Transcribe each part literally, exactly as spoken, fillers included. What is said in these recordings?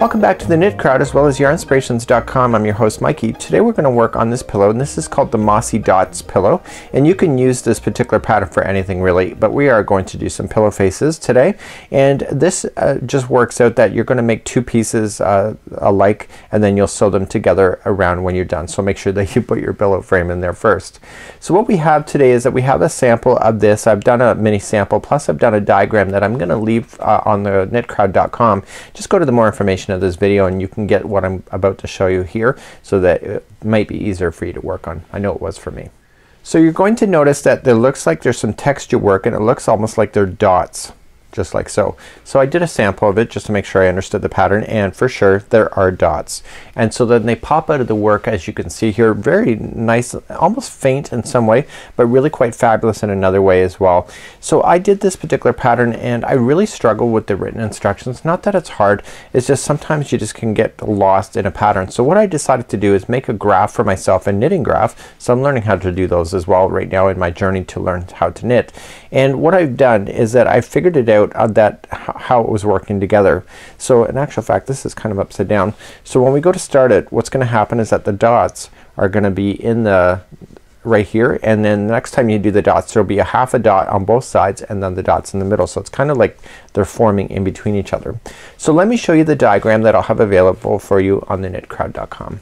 Welcome back to the Knit Crowd as well as yarn spirations dot com. I'm your host Mikey. Today we're going to work on this pillow, and this is called the Mossy Dots pillow, and you can use this particular pattern for anything really, but we are going to do some pillow faces today. And this uh, just works out that you're going to make two pieces uh, alike, and then you'll sew them together around when you're done. So make sure that you put your pillow frame in there first. So what we have today is that we have a sample of this. I've done a mini sample, plus I've done a diagram that I'm going to leave uh, on the knit crowd dot com. Just go to the more information of this video and you can get what I'm about to show you here, so that it might be easier for you to work on. I know it was for me. So you're going to notice that there looks like there's some texture work, and it looks almost like they're dots, just like so. So I did a sample of it just to make sure I understood the pattern, and for sure there are dots. And so then they pop out of the work, as you can see here, very nice, almost faint in some way, but really quite fabulous in another way as well. So I did this particular pattern, and I really struggle with the written instructions. Not that it's hard, it's just sometimes you just can get lost in a pattern. So what I decided to do is make a graph for myself, a knitting graph. So I'm learning how to do those as well right now in my journey to learn how to knit. And what I've done is that I figured it out of that how it was working together. So in actual fact this is kind of upside down. So when we go to start it, what's gonna happen is that the dots are gonna be in the right here, and then the next time you do the dots there'll be a half a dot on both sides and then the dots in the middle. So it's kind of like they're forming in between each other. So let me show you the diagram that I'll have available for you on the knit crowd dot com.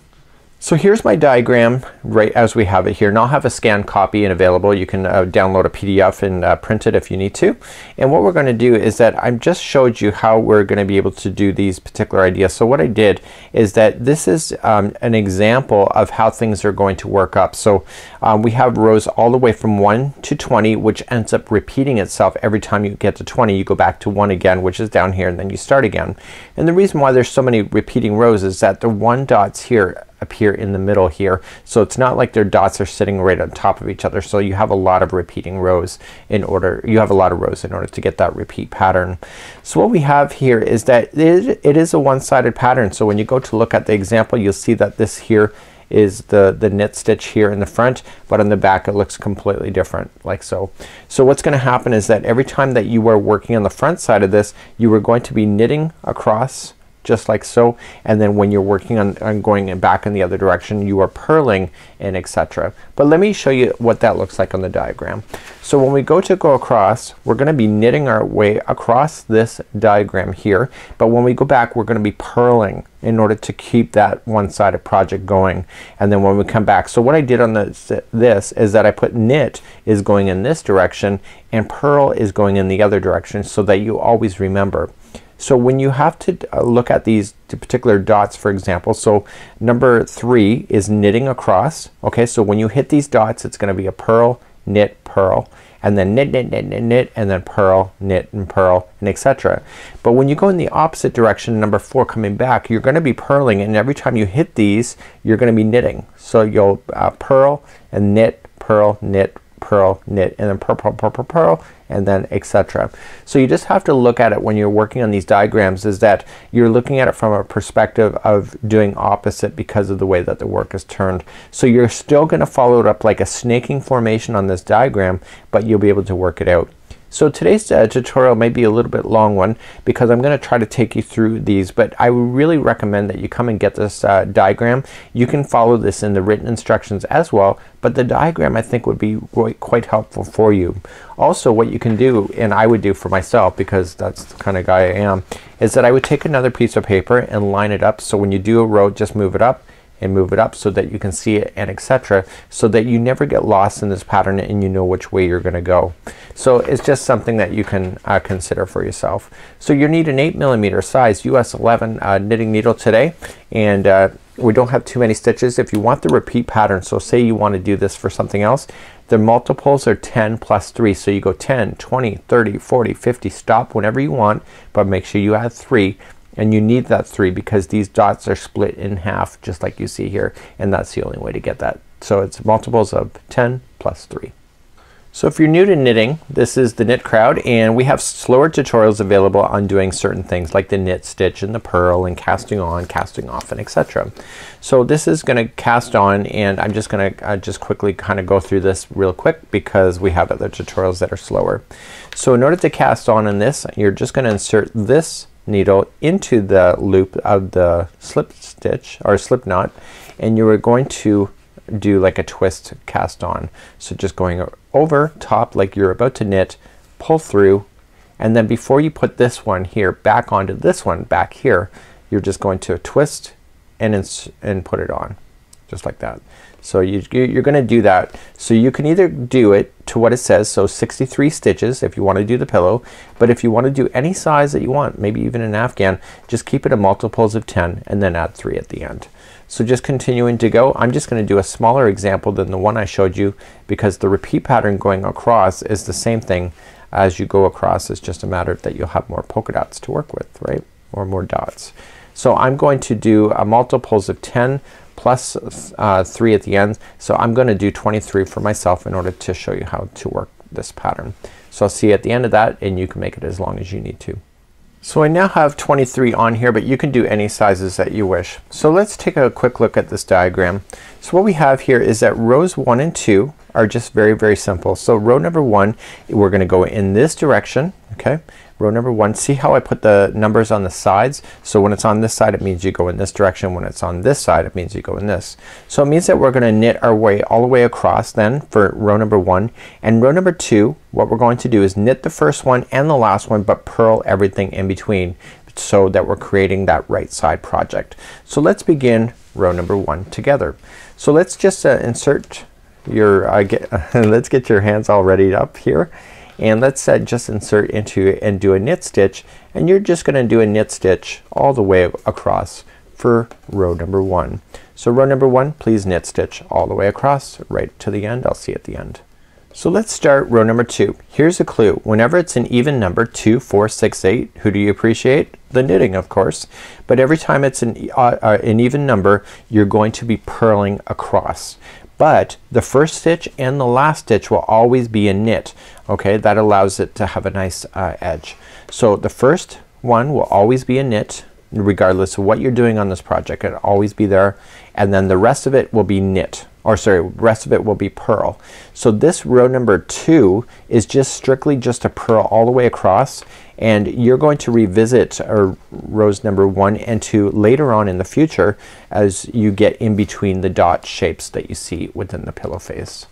So here's my diagram right as we have it here, and I'll have a scanned copy and available. You can uh, download a P D F and uh, print it if you need to. And what we're going to do is that I just showed you how we're going to be able to do these particular ideas. So what I did is that this is um, an example of how things are going to work up. So um, we have rows all the way from one to twenty, which ends up repeating itself. Every time you get to twenty you go back to one again, which is down here, and then you start again. And the reason why there's so many repeating rows is that the one dots here appear in the middle here. So it's not like their dots are sitting right on top of each other. So you have a lot of repeating rows in order, you have a lot of rows in order to get that repeat pattern. So what we have here is that it, it is a one-sided pattern. So when you go to look at the example you'll see that this here is the the knit stitch here in the front, but on the back it looks completely different, like so. So what's gonna happen is that every time that you are working on the front side of this you are going to be knitting across just like so, and then when you're working on, on going in back in the other direction you are purling and et cetera. But let me show you what that looks like on the diagram. So when we go to go across we're gonna be knitting our way across this diagram here, but when we go back we're gonna be purling in order to keep that one-sided project going. And then when we come back, so what I did on the, this is that I put knit is going in this direction and purl is going in the other direction, so that you always remember. So when you have to uh, look at these particular dots, for example, so number three is knitting across. Okay, so when you hit these dots it's gonna be a purl, knit, purl, and then knit, knit, knit, knit, knit, and then purl, knit, and purl, and et cetera. But when you go in the opposite direction, number four coming back, you're gonna be purling, and every time you hit these you're gonna be knitting. So you'll uh, purl and knit, purl, knit, purl, knit, and then purl, purl, purl, purl, purl, and then et cetera. So you just have to look at it when you're working on these diagrams is that you're looking at it from a perspective of doing opposite because of the way that the work is turned. So you're still gonna follow it up like a snaking formation on this diagram, but you'll be able to work it out. So today's uh, tutorial may be a little bit long one because I'm gonna try to take you through these, but I really recommend that you come and get this uh, diagram. You can follow this in the written instructions as well, but the diagram I think would be quite helpful for you. Also what you can do, and I would do for myself because that's the kind of guy I am, is that I would take another piece of paper and line it up. So when you do a row just move it up and move it up so that you can see it and et cetera, so that you never get lost in this pattern and you know which way you're gonna go. So it's just something that you can uh, consider for yourself. So you need an eight millimeter size U S eleven uh, knitting needle today, and uh, we don't have too many stitches. If you want the repeat pattern, so say you want to do this for something else, the multiples are ten plus three, so you go ten, twenty, thirty, forty, fifty, stop whenever you want, but make sure you add three. And you need that three because these dots are split in half just like you see here, and that's the only way to get that. So it's multiples of ten plus three. So if you're new to knitting, this is the Knit Crowd, and we have slower tutorials available on doing certain things like the knit stitch and the purl and casting on, casting off, and et cetera. So this is gonna cast on, and I'm just gonna uh, just quickly kinda go through this real quick because we have other tutorials that are slower. So in order to cast on in this, you're just gonna insert this needle into the loop of the slip stitch or slip knot, and you are going to do like a twist cast on. So just going over top like you're about to knit, pull through, and then before you put this one here back onto this one back here, you're just going to twist and ins and put it on just like that. So you, you're gonna do that. So you can either do it to what it says, so sixty-three stitches if you want to do the pillow, but if you want to do any size that you want, maybe even an afghan, just keep it in multiples of ten and then add three at the end. So just continuing to go, I'm just gonna do a smaller example than the one I showed you because the repeat pattern going across is the same thing as you go across. It's just a matter of that you'll have more polka dots to work with, right? Or more dots. So I'm going to do uh, multiples of ten plus uh, three at the end. So I'm gonna do twenty-three for myself in order to show you how to work this pattern. So I'll see you at the end of that, and you can make it as long as you need to. So I now have twenty-three on here, but you can do any sizes that you wish. So let's take a quick look at this diagram. So what we have here is that rows one and two are just very very simple. So row number one, we're gonna go in this direction, okay? Row number one, see how I put the numbers on the sides? So when it's on this side it means you go in this direction, when it's on this side it means you go in this. So it means that we're gonna knit our way all the way across then for row number one, and row number two what we're going to do is knit the first one and the last one but purl everything in between so that we're creating that right side project. So let's begin row number one together. So let's just uh, insert your uh, get let's get your hands all ready up here, and let's uh, just insert into and do a knit stitch, and you're just gonna do a knit stitch all the way across for row number one. So row number one, please knit stitch all the way across right to the end. I'll see you at the end. So let's start row number two. Here's a clue. Whenever it's an even number, two, four, six, eight, who do you appreciate? The knitting, of course. But every time it's an, uh, uh, an even number, you're going to be purling across. But the first stitch and the last stitch will always be a knit. Okay, that allows it to have a nice uh, edge. So the first one will always be a knit regardless of what you're doing on this project. It'll always be there, and then the rest of it will be knit, or sorry, rest of it will be purl. So this row number two is just strictly just a purl all the way across, and you're going to revisit our rows number one and two later on in the future as you get in between the dot shapes that you see within the pillow face.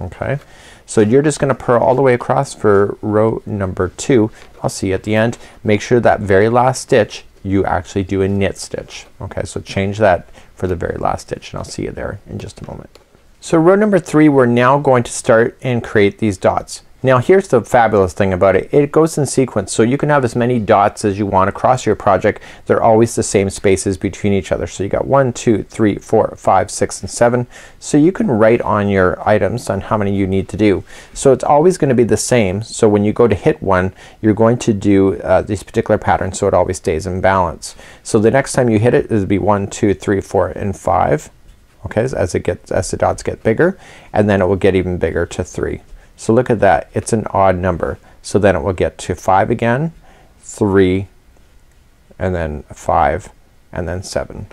Okay, so you're just gonna purl all the way across for row number two. I'll see you at the end. Make sure that very last stitch you actually do a knit stitch. Okay, so change that for the very last stitch, and I'll see you there in just a moment. So row number three, we're now going to start and create these dots. Now here's the fabulous thing about it. It goes in sequence, so you can have as many dots as you want across your project. They're always the same spaces between each other. So you got one, two, three, four, five, six, and seven. So you can write on your items on how many you need to do. So it's always gonna be the same. So when you go to hit one, you're going to do uh, these particular patterns so it always stays in balance. So the next time you hit it, it'll be one, two, three, four, and five. Okay, as it gets, as the dots get bigger, and then it will get even bigger to three. So look at that, it's an odd number. So then it will get to five again, three, and then five, and then seven.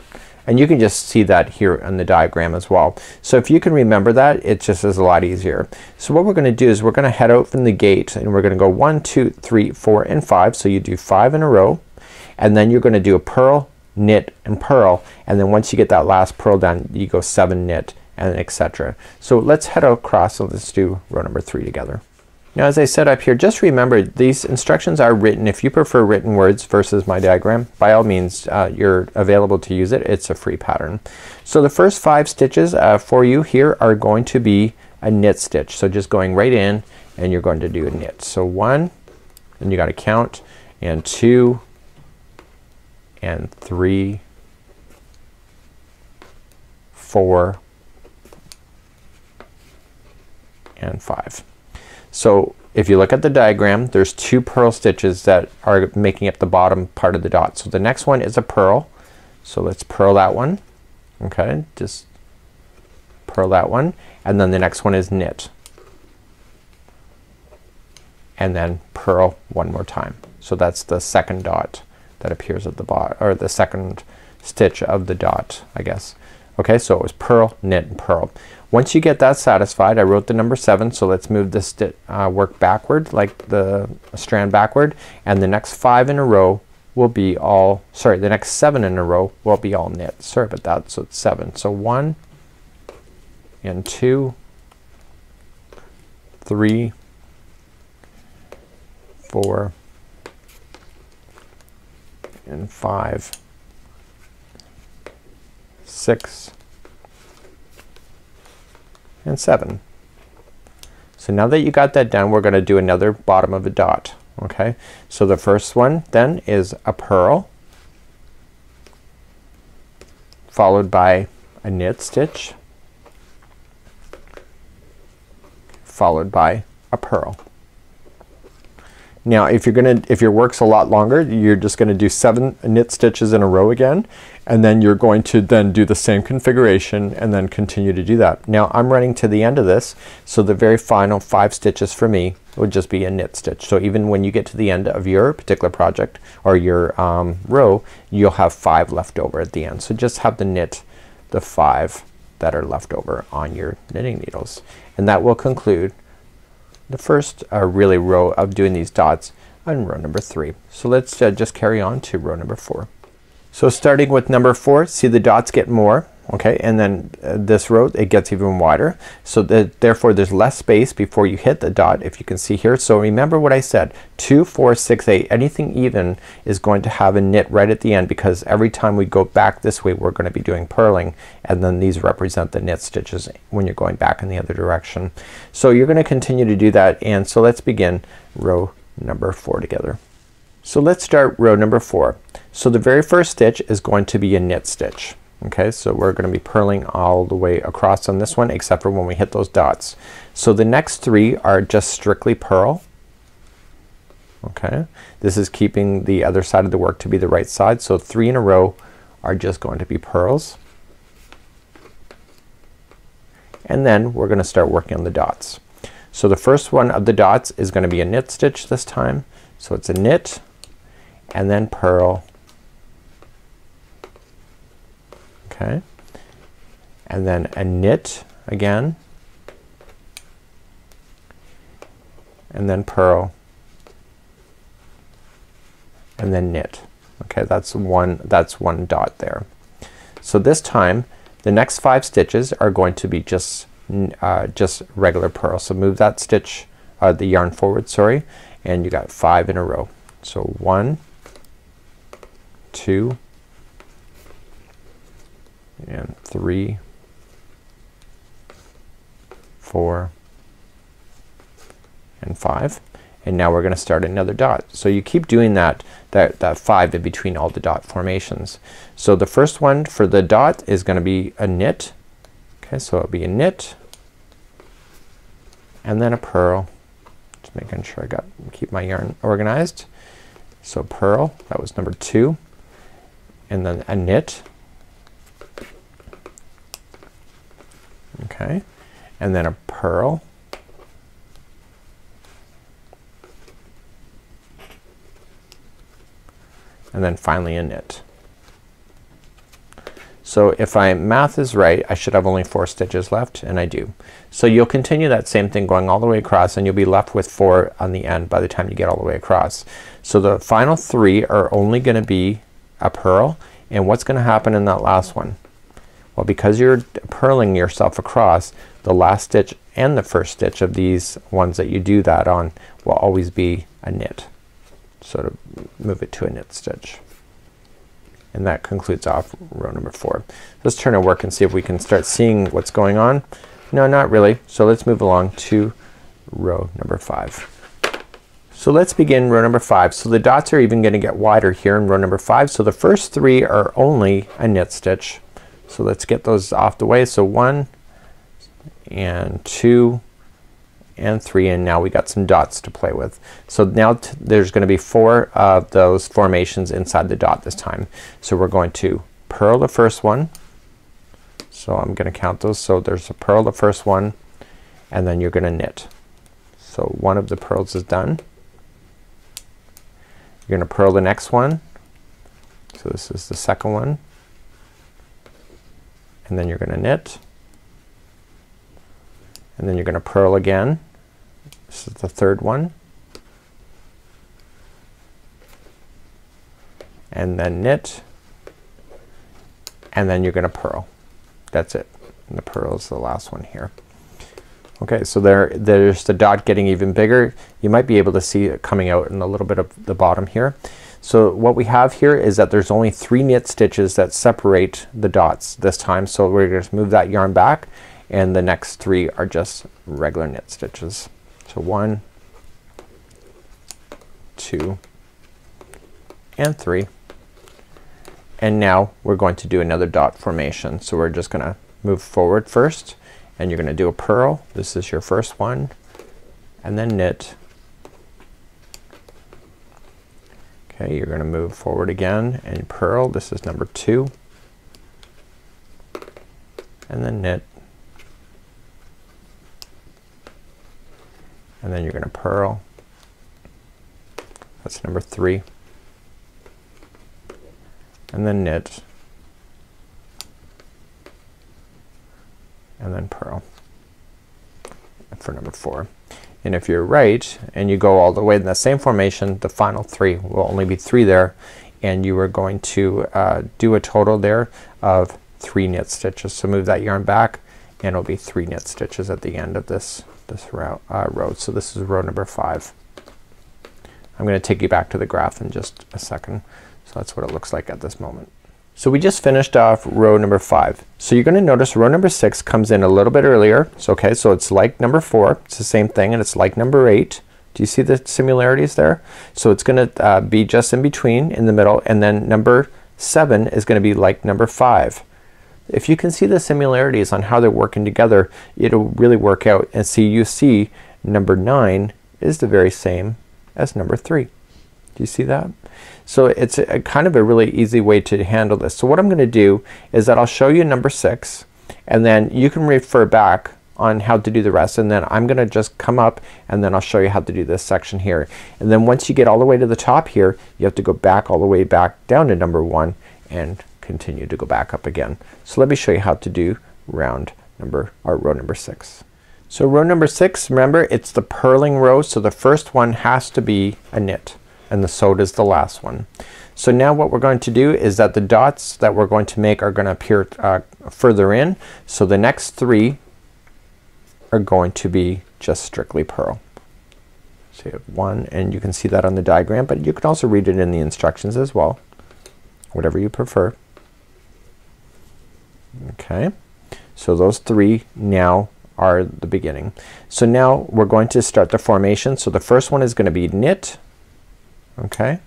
And you can just see that here on the diagram as well. So if you can remember that, it just is a lot easier. So what we're gonna do is we're gonna head out from the gate, and we're gonna go one, two, three, four, and five. So you do five in a row, and then you're gonna do a purl, knit, and purl, and then once you get that last purl done, you go seven, knit, and et cetera. So let's head across and let's do row number three together. Now as I said up here, just remember these instructions are written. If you prefer written words versus my diagram, by all means uh, you're available to use it. It's a free pattern. So the first five stitches uh, for you here are going to be a knit stitch. So just going right in, and you're going to do a knit. So one, and you gotta count, and two, and three, four, and five. So if you look at the diagram, there's two purl stitches that are making up the bottom part of the dot. So the next one is a purl. So let's purl that one. Okay, just purl that one, and then the next one is knit, and then purl one more time. So that's the second dot that appears at the bottom, or the second stitch of the dot, I guess. Okay, so it was purl, knit, and purl. Once you get that satisfied, I wrote the number seven, so let's move this stitch uh, work backward, like the strand backward, and the next five in a row will be all, sorry, the next seven in a row will be all knit. Sorry about that. So it's seven. So one and two, three, four, and five, six, and seven. So now that you got that done, we're gonna do another bottom of a dot. Okay, so the first one then is a purl followed by a knit stitch followed by a purl. Now if you're gonna, if your work's a lot longer, you're just gonna do seven knit stitches in a row again, and then you're going to then do the same configuration and then continue to do that. Now I'm running to the end of this, so the very final five stitches for me would just be a knit stitch. So even when you get to the end of your particular project or your um, row, you'll have five left over at the end. So just have the knit the five that are left over on your knitting needles, and that will conclude the first uh, really row of doing these dots on row number three. So let's uh, just carry on to row number four. So starting with number four, see the dots get more, okay, and then uh, this row it gets even wider, so that therefore there's less space before you hit the dot, if you can see here. So remember what I said, two, four, six, eight, anything even is going to have a knit right at the end, because every time we go back this way we're gonna be doing purling, and then these represent the knit stitches when you're going back in the other direction. So you're gonna continue to do that, and so let's begin row number four together. So let's start row number four. So the very first stitch is going to be a knit stitch. Okay, so we're gonna be purling all the way across on this one except for when we hit those dots. So the next three are just strictly purl. Okay, this is keeping the other side of the work to be the right side, so three in a row are just going to be purls, and then we're gonna start working on the dots. So the first one of the dots is gonna be a knit stitch this time, so it's a knit and then purl. Okay, and then a knit again and then purl and then knit. Okay, that's one, that's one dot there. So this time the next five stitches are going to be just uh, just regular purl. So move that stitch, uh, the yarn forward, sorry, and you got five in a row. So one, two, and three, four, and five, and now we're gonna start another dot. So you keep doing that, that that five in between all the dot formations. So the first one for the dot is gonna be a knit. Okay, so it'll be a knit and then a purl, just making sure I got, keep my yarn organized. So purl, that was number two, and then a knit. Okay, and then a purl and then finally a knit. So if my math is right, I should have only four stitches left, and I do. So you'll continue that same thing going all the way across, and you'll be left with four on the end by the time you get all the way across. So the final three are only gonna be a purl, and what's gonna happen in that last one? Well, because you're purling yourself across, the last stitch and the first stitch of these ones that you do that on will always be a knit. So to move it to a knit stitch. And that concludes off row number four. Let's turn our work and see if we can start seeing what's going on. No, not really. So let's move along to row number five. So let's begin row number five. So the dots are even gonna get wider here in row number five. So the first three are only a knit stitch. So let's get those off the way. So one and two and three, and now we got some dots to play with. So now t there's gonna be four of those formations inside the dot this time. So we're going to purl the first one. So I'm gonna count those. So there's a purl the first one, and then you're gonna knit. So one of the purls is done. You're gonna purl the next one. So this is the second one, and then you're gonna knit, and then you're gonna purl again. This is the third one, and then knit, and then you're gonna purl. That's it. And the purl is the last one here. Okay, so there there's the dot getting even bigger. You might be able to see it coming out in a little bit of the bottom here. So what we have here is that there's only three knit stitches that separate the dots this time. So we're gonna just move that yarn back, and the next three are just regular knit stitches. So one, two, and three. And now we're going to do another dot formation. So we're just gonna move forward first, and you're gonna do a purl. This is your first one, and then knit. Okay, you're gonna move forward again and purl. This is number two, and then knit, and then you're gonna purl. That's number three, and then knit, and then purl for number four. And if you're right and you go all the way in the same formation, the final three will only be three there, and you are going to uh, do a total there of three knit stitches. So move that yarn back, and it'll be three knit stitches at the end of this this row. Uh, row. So this is row number five. I'm gonna take you back to the graph in just a second. So that's what it looks like at this moment. So we just finished off row number five. So you're gonna notice row number six comes in a little bit earlier. So okay, so it's like number four. It's the same thing, and it's like number eight. Do you see the similarities there? So it's gonna uh, be just in between in the middle, and then number seven is gonna be like number five. If you can see the similarities on how they're working together, it'll really work out. And see, you see number nine is the very same as number three. Do you see that? So it's a, a kind of a really easy way to handle this. So what I'm gonna do is that I'll show you number six, and then you can refer back on how to do the rest, and then I'm gonna just come up, and then I'll show you how to do this section here. And then once you get all the way to the top here, you have to go back all the way back down to number one and continue to go back up again. So let me show you how to do round number or row number six. So row number six, remember it's the purling row, so the first one has to be a knit, and the so does the last one. So now what we're going to do is that the dots that we're going to make are gonna appear uh, further in. So the next three are going to be just strictly purl. So you have one, and you can see that on the diagram, but you can also read it in the instructions as well, whatever you prefer. Okay, so those three now are the beginning. So now we're going to start the formation. So the first one is gonna be knit, okay,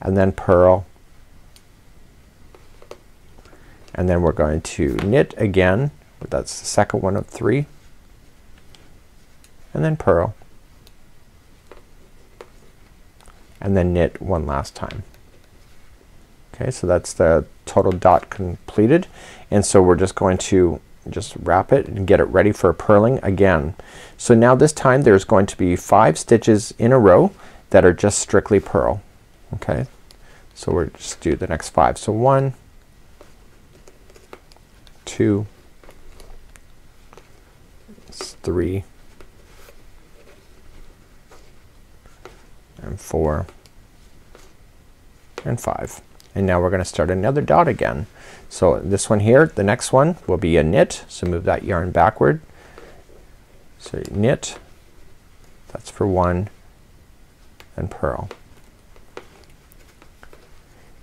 and then purl, and then we're going to knit again, but that's the second one of three, and then purl, and then knit one last time. Okay, so that's the total dot completed, and so we're just going to just wrap it and get it ready for purling again. So now this time there's going to be five stitches in a row that are just strictly purl. Okay, so we'll just do the next five. So one, two, three, and four, and five. And now we're gonna start another dot again. So this one here, the next one will be a knit. So move that yarn backward. So knit, that's for one, and purl,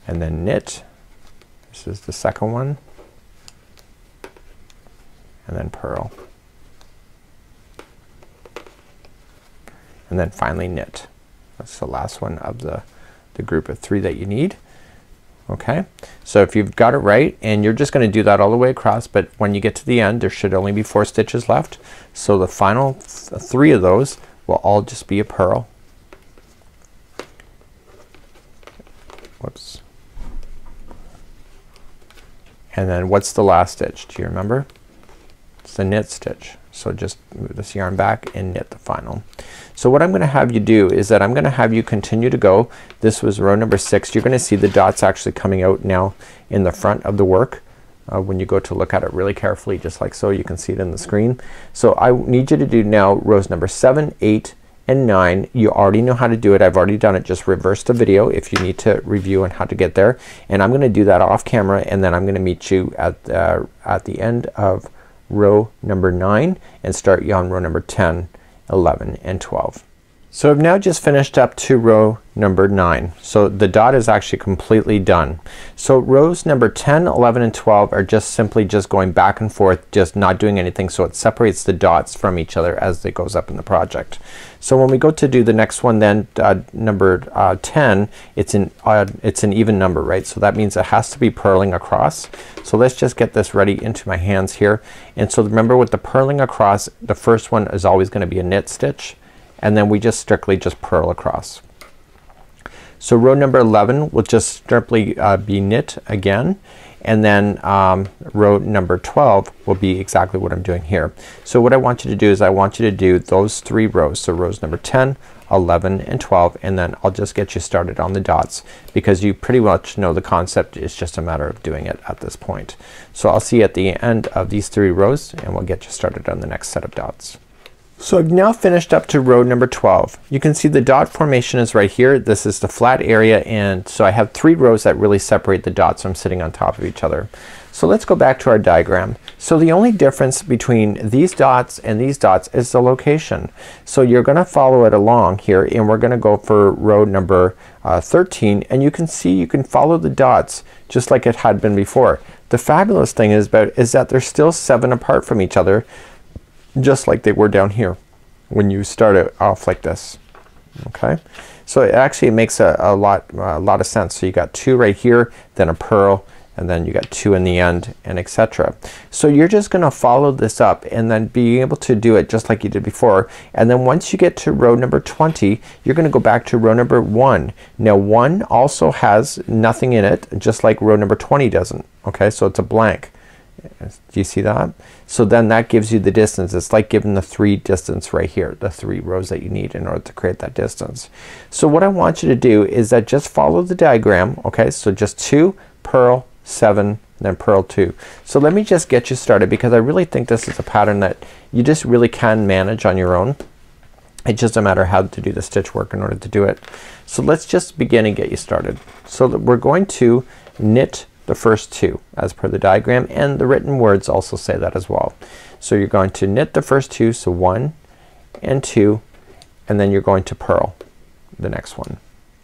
and then knit, this is the second one, and then purl, and then finally knit. That's the last one of the the group of three that you need. Okay, so if you've got it right, and you're just gonna do that all the way across, but when you get to the end there should only be four stitches left. So the final th- three of those will all just be a purl. Whoops. And then what's the last stitch? Do you remember? It's the knit stitch. So just move this yarn back and knit the final. So what I'm gonna have you do is that I'm gonna have you continue to go. This was row number six. You're gonna see the dots actually coming out now in the front of the work. Uh, when you go to look at it really carefully, just like so, you can see it in the screen. So I need you to do now rows number seven, eight, and nine. You already know how to do it. I've already done it. Just reverse the video if you need to review on how to get there. And I'm gonna do that off camera, and then I'm gonna meet you at uh, at the end of row number nine and start you on row number ten, eleven, and twelve. So I've now just finished up to row number nine. So the dot is actually completely done. So rows number ten, eleven, and twelve are just simply just going back and forth, just not doing anything, so it separates the dots from each other as it goes up in the project. So when we go to do the next one then uh, number uh, ten, it's an odd, it's an even number, right? So that means it has to be purling across. So let's just get this ready into my hands here. And so remember with the purling across, the first one is always gonna be a knit stitch, and then we just strictly just purl across. So row number eleven will just simply uh, be knit again, and then um, row number twelve will be exactly what I'm doing here. So what I want you to do is I want you to do those three rows. So rows number ten, eleven, and twelve, and then I'll just get you started on the dots because you pretty much know the concept. It's just a matter of doing it at this point. So I'll see you at the end of these three rows and we'll get you started on the next set of dots. So I've now finished up to row number twelve. You can see the dot formation is right here. This is the flat area, and so I have three rows that really separate the dots from sitting on top of each other. So let's go back to our diagram. So the only difference between these dots and these dots is the location. So you're gonna follow it along here, and we're gonna go for row number uh, thirteen, and you can see you can follow the dots just like it had been before. The fabulous thing is about is that they're still seven apart from each other, just like they were down here when you start it off like this. Okay, so it actually makes a, a lot a lot of sense. So you got two right here, then a purl, and then you got two in the end, and et cetera. So you're just gonna follow this up and then be able to do it just like you did before. And then once you get to row number twenty, you're gonna go back to row number one. Now one also has nothing in it, just like row number twenty doesn't. Okay, so it's a blank. Do you see that? So then that gives you the distance. It's like giving the three distance right here, the three rows that you need in order to create that distance. So what I want you to do is that just follow the diagram. Okay, so just two, purl, seven, then purl two. So let me just get you started because I really think this is a pattern that you just really can manage on your own. It's just a matter of how to do the stitch work in order to do it. So let's just begin and get you started. So that we're going to knit the first two as per the diagram, and the written words also say that as well. So you're going to knit the first two, so one and two, and then you're going to purl the next one.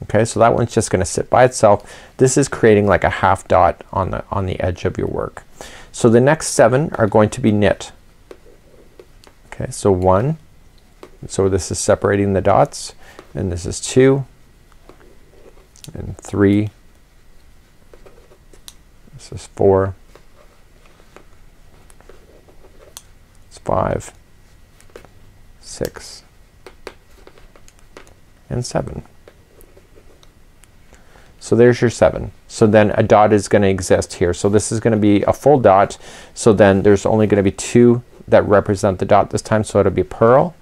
Okay, so that one's just gonna sit by itself. This is creating like a half dot on the on the edge of your work. So the next seven are going to be knit. Okay, so one, so this is separating the dots, and this is two and three. This is four, it's five, six, and seven. So there's your seven. So then a dot is gonna exist here. So this is gonna be a full dot. So then there's only gonna be two that represent the dot this time. So it'll be purl,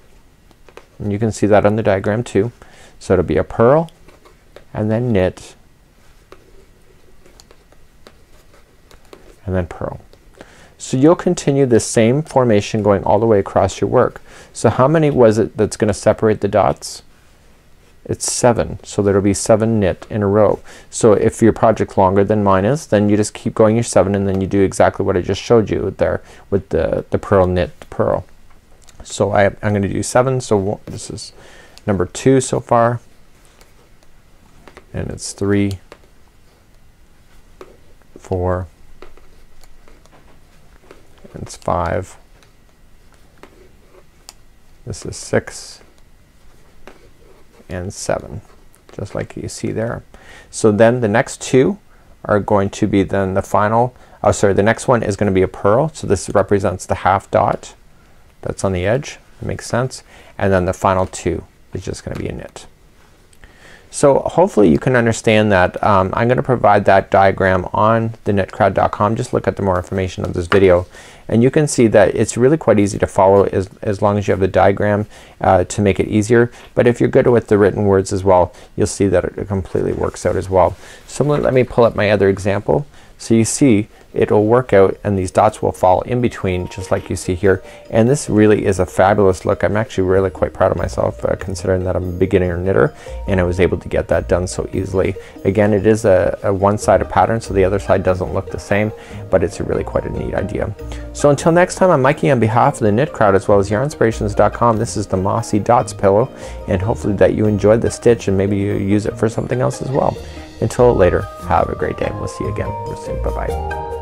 and you can see that on the diagram too. So it'll be a purl and then knit and then purl. So you'll continue the same formation going all the way across your work. So how many was it that's gonna separate the dots? It's seven. So there'll be seven knit in a row. So if your project's longer than mine is, then you just keep going your seven, and then you do exactly what I just showed you there with the, the purl, knit, purl. So I, I'm gonna do seven. So this is number two so far, and it's three, four, it's five, this is six, and seven, just like you see there. So then the next two are going to be then the final, oh sorry, the next one is gonna be a purl. So this represents the half dot that's on the edge, that makes sense, and then the final two is just gonna be a knit. So hopefully you can understand that. um, I'm gonna provide that diagram on the knit crowd dot com. Just look at the more information of this video, and you can see that it's really quite easy to follow as, as long as you have the diagram uh, to make it easier. But if you're good with the written words as well, you'll see that it completely works out as well. So let me pull up my other example. So you see it'll work out and these dots will fall in between just like you see here. And this really is a fabulous look. I'm actually really quite proud of myself uh, considering that I'm a beginner knitter and I was able to get that done so easily. Again, it is a, a one-sided pattern, so the other side doesn't look the same, but it's really quite a neat idea. So until next time, I'm Mikey on behalf of the Knit Crowd as well as yarn spirations dot com. This is the Mossy Dots pillow, and hopefully that you enjoyed the stitch and maybe you use it for something else as well. Until later, have a great day. We'll see you again real soon. Bye-bye.